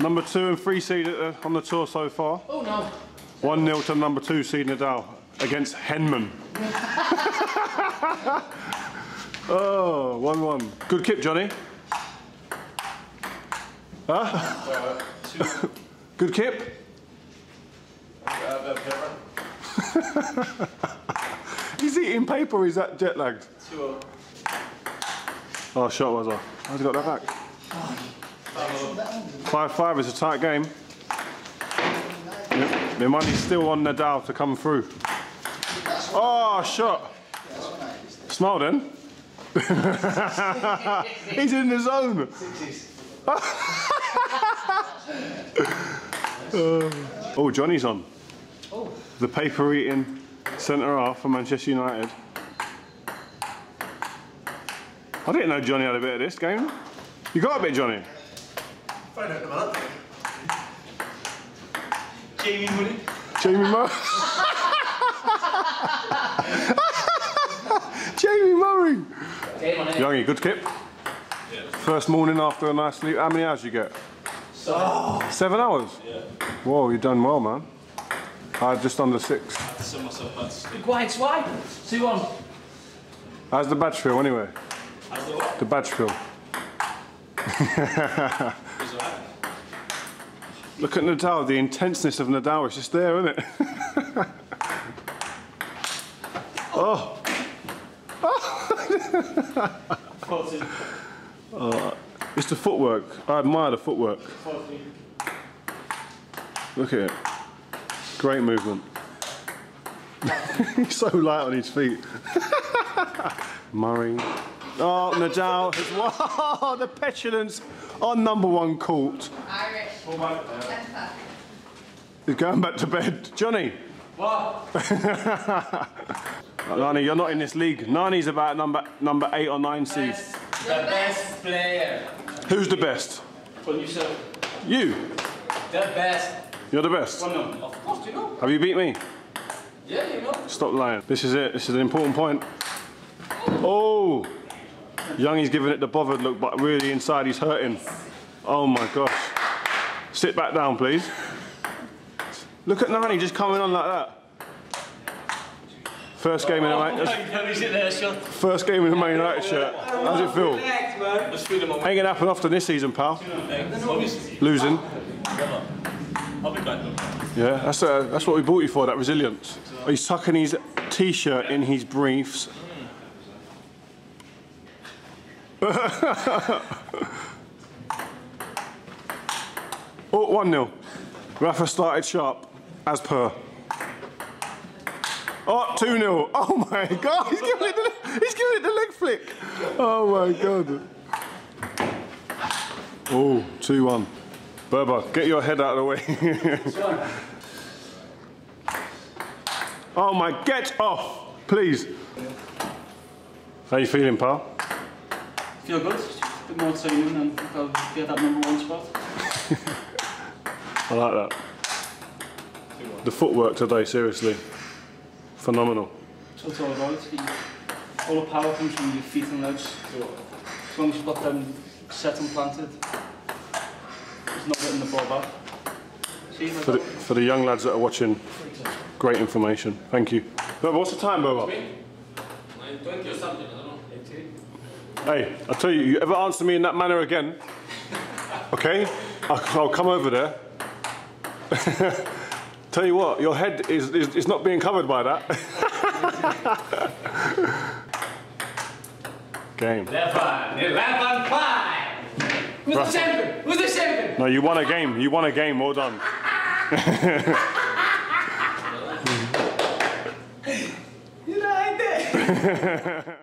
Number 2 and 3 seed on the tour so far. Oh no. 1-0 to number 2 seed Nadal against Henman. Oh, 1-1. Good kip, Johnny. Huh? Good kip. He's eating paper, or is that jet lagged? 2-0. Oh, shot was off. How's he got that back? 5-5 is a tight game. Yep. The money's still on Nadal to come through. Oh, shot. Smile then. He's in the zone. 60s. Oh, Johnny's on. Oh. The paper eating centre half for Manchester United. I didn't know Johnny had a bit of this game. You got a bit, Johnny? Find out about that. Jamie Murray. Jamie Murray. Jamie Murray. Youngie, good kip. Yeah. First morning after a nice sleep. How many hours you get? 7. Oh. 7 hours? Yeah. Whoa, you've done well, man. I had just under 6. I had to send myself back to sleep. Quiet, why? 2-1. How's the badge feel anyway? How's the what? The badge feel. Look at Nadal, the intenseness of Nadal, it's just there, isn't it? Oh! Oh. It's the footwork. I admire the footwork. Look at it. Great movement. He's so light on his feet. Murray. Oh, Nadal has won. Oh, the petulance on #1 court. Irish. He's going back to bed. Johnny. What? Nani, you're not in this league. Nani's about number 8 or 9 seed. The best player. Who's the best? Well, you, sir. You. The best. You're the best? Well, no. Of course, you know. Have you beat me? Yeah, you know. Stop lying. This is it. This is an important point. Oh. Youngie's giving it the bothered look, but really inside he's hurting. Oh my gosh. Sit back down, please. Look at Nani just coming on like that. First game in the First game in the Man United shirt. How's it feel? Ain't gonna happen often this season, pal. Losing. Yeah, that's what we bought you for, that resilience. He's tucking his t-shirt in his briefs. Oh, 1-0. Rafa started sharp, as per. Oh, 2-0. Oh my God, he's giving it the leg flick. Oh my God. Oh, 2-1. Berbatov, get your head out of the way. Oh my, get off, please. How you feeling, pal? Feel good, a bit more to you, and I think I'll get that #1 spot. I like that. The footwork today, seriously, phenomenal. That's what it's all about. All the power comes from your feet and legs. As long as you've got them set and planted, it's not getting the ball back. See, like for the young lads that are watching, great information. Thank you. But what's the time, Bob? 9:20 or something. I don't know. 18. Hey, I tell you, you ever answer me in that manner again, okay? I'll come over there. Tell you what, your head is not being covered by that. Game. 11-5. Who's the champion? Who's the champion? No, you won a game. You won a game. Well done. United.